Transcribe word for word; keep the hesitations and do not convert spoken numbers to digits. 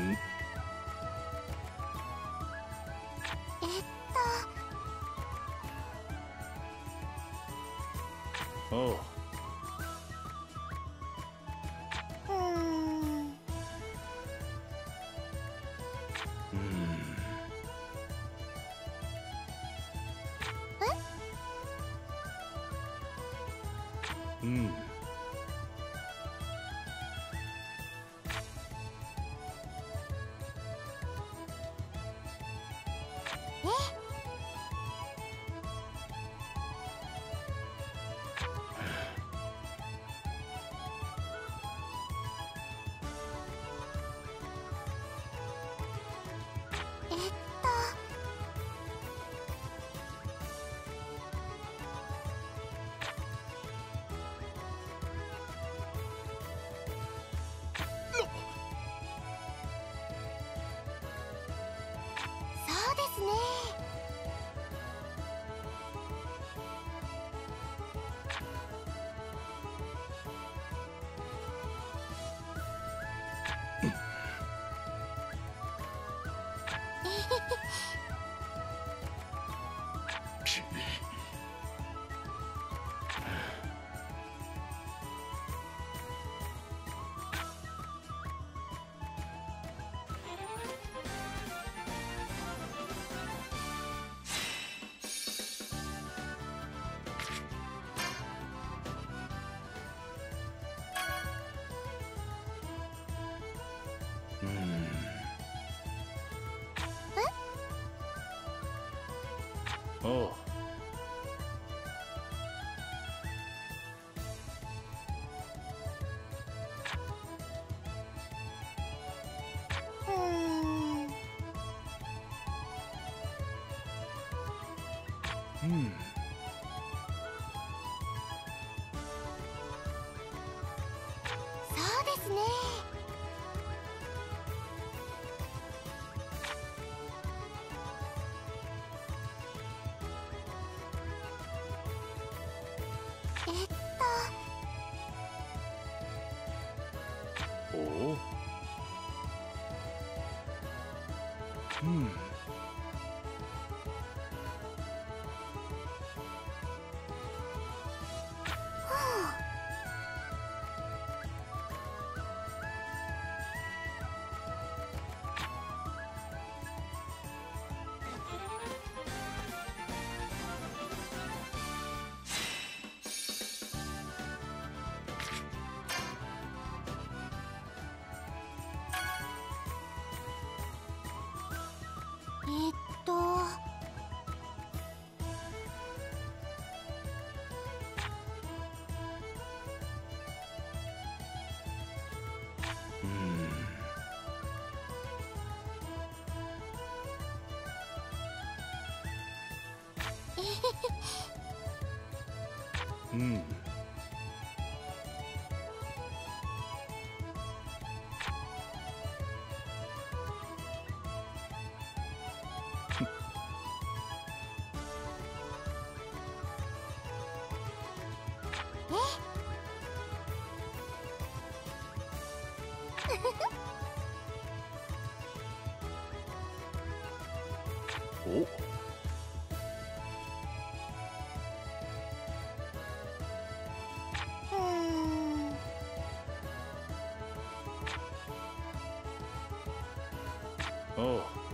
えっとおううんうんえうんOh. 嗯。うん。えお。Oh.